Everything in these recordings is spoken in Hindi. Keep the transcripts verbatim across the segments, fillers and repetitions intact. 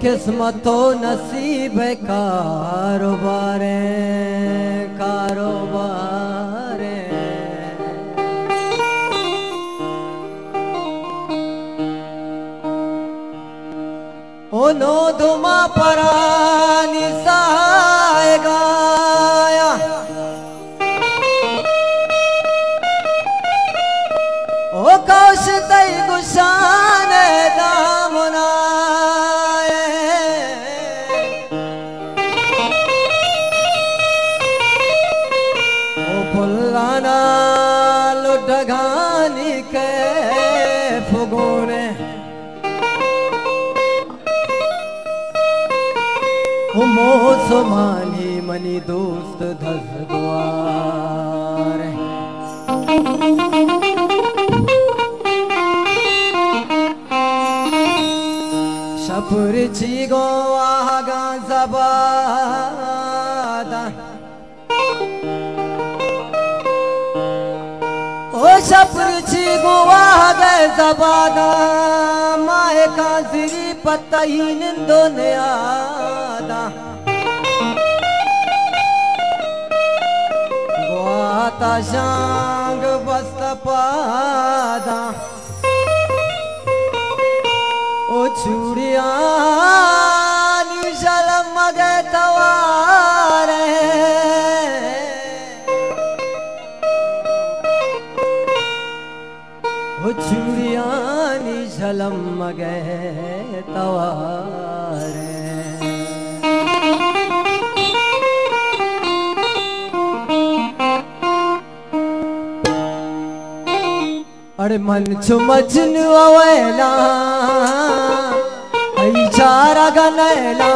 किस्मतो नसीब कारोबारे कारोबारे ओनो दुमा परानी साए गाया ओ कौश तई गुशाने दामना ढगानी के फगोने मोसमानी मनी दोस्त धस द्वारे शपुर छी गो आगा जबादा शपरची गुआ गए जबादा माए काजरी पता ही निंदो ने आदा गुआता शांग बस्त पादा ओ चूड़िया निशल मगे तवारे चूड़ियानी झलम मगे तवारे अरे मन छो मजनू वैला आई चारा गनैला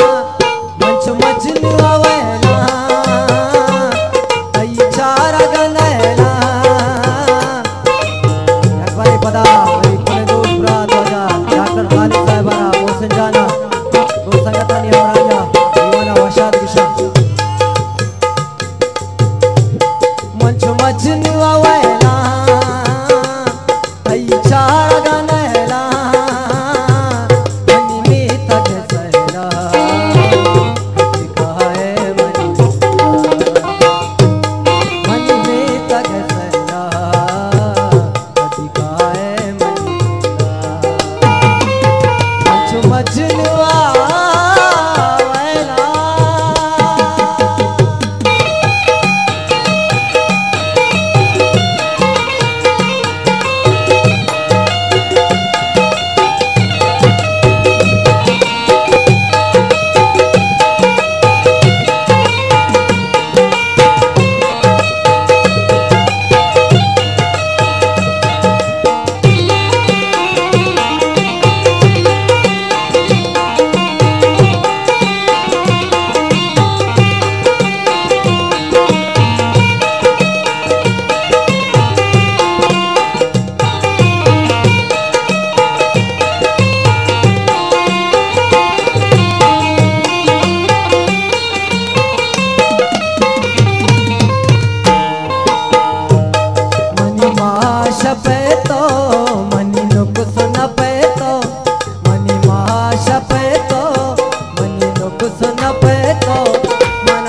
मन छो मजनू वैला आई चारा गनैला है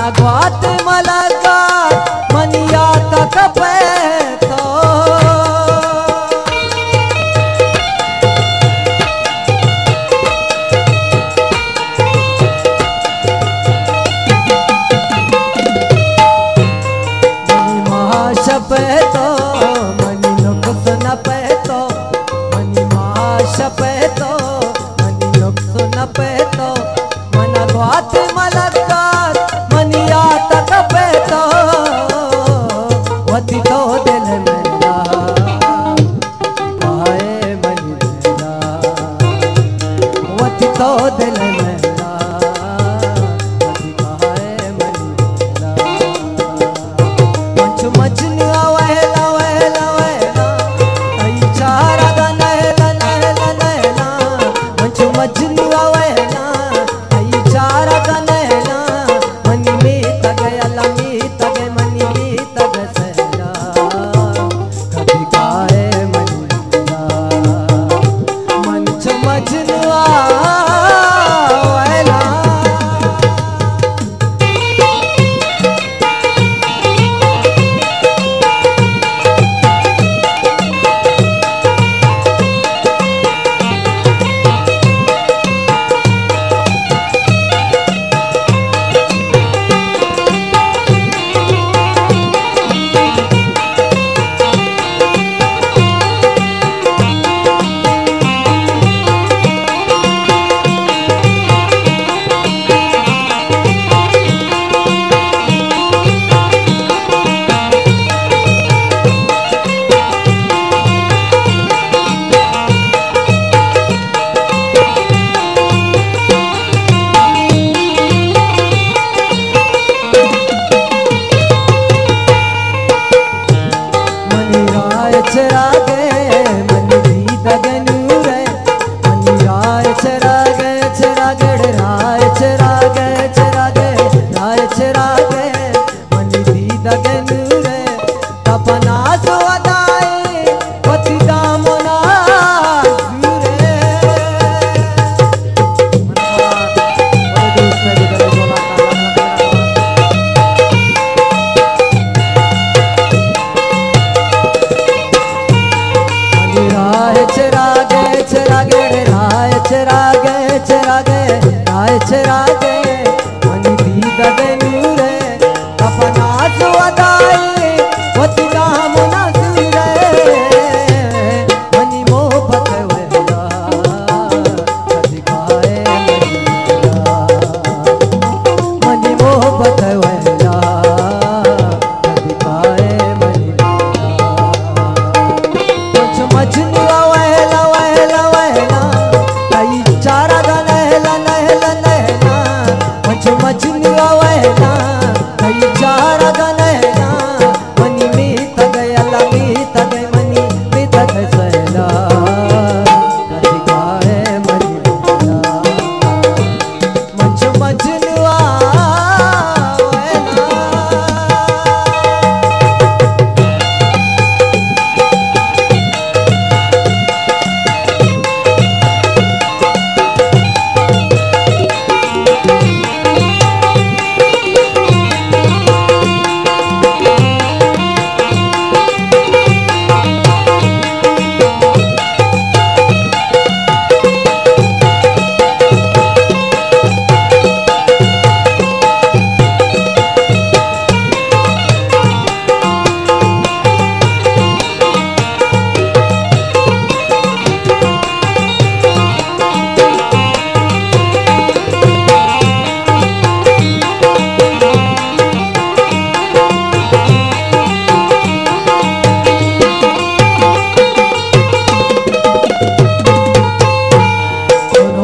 भागवत मलका मनिया तक बैठो महाश पैतो मनी नुकस न पैतो मनी महाश पैतो मनी नुकस न पैतो मन भागवत मलका मनिया तक पैतो वती तो दिल में आए मनी वती तो दिल में दोनों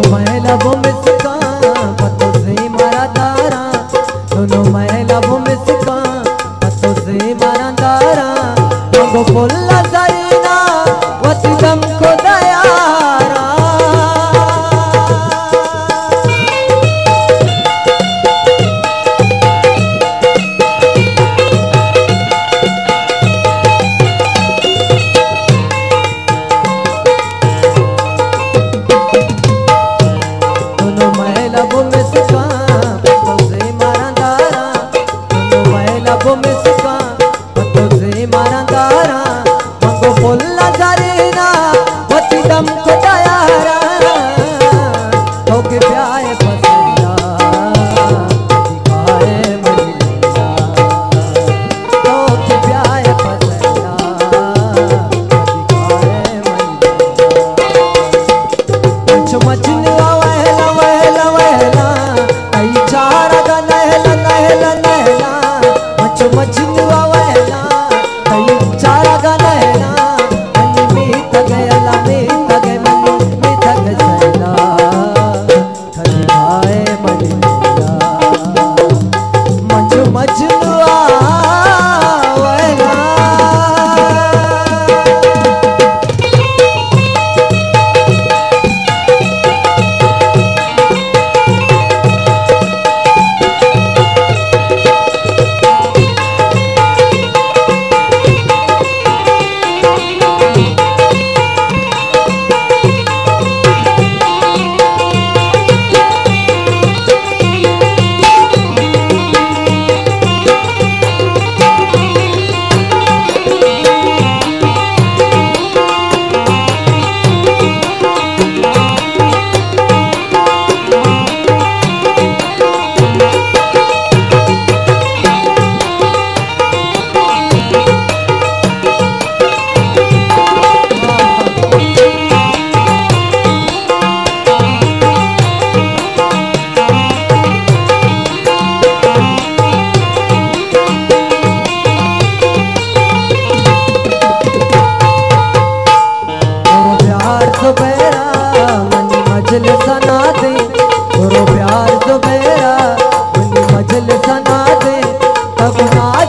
महला वो में सुखा तो से मारा दारा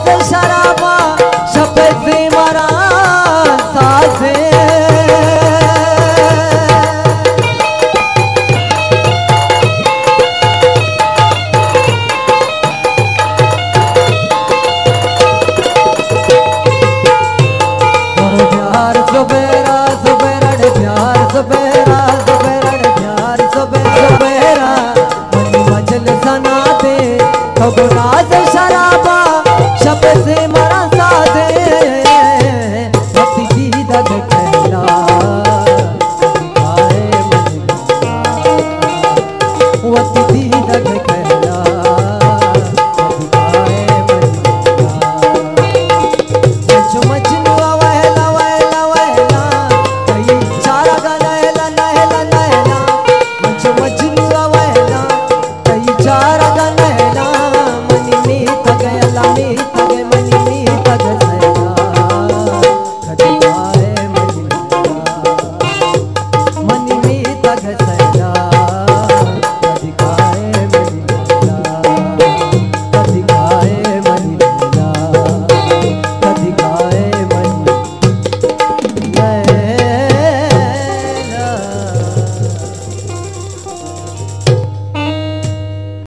शराबा शब्द से